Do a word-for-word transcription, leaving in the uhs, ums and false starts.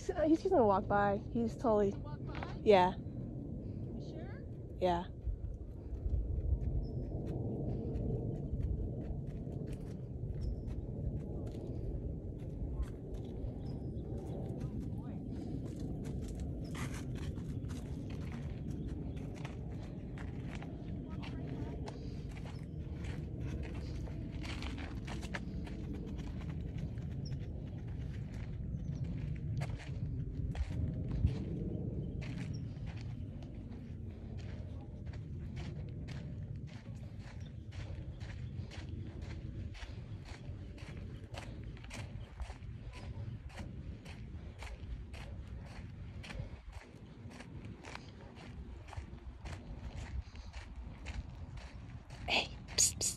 He's, uh, he's just gonna walk by. He's totally. Walk by? Yeah. You sure? Yeah. Psst, psst.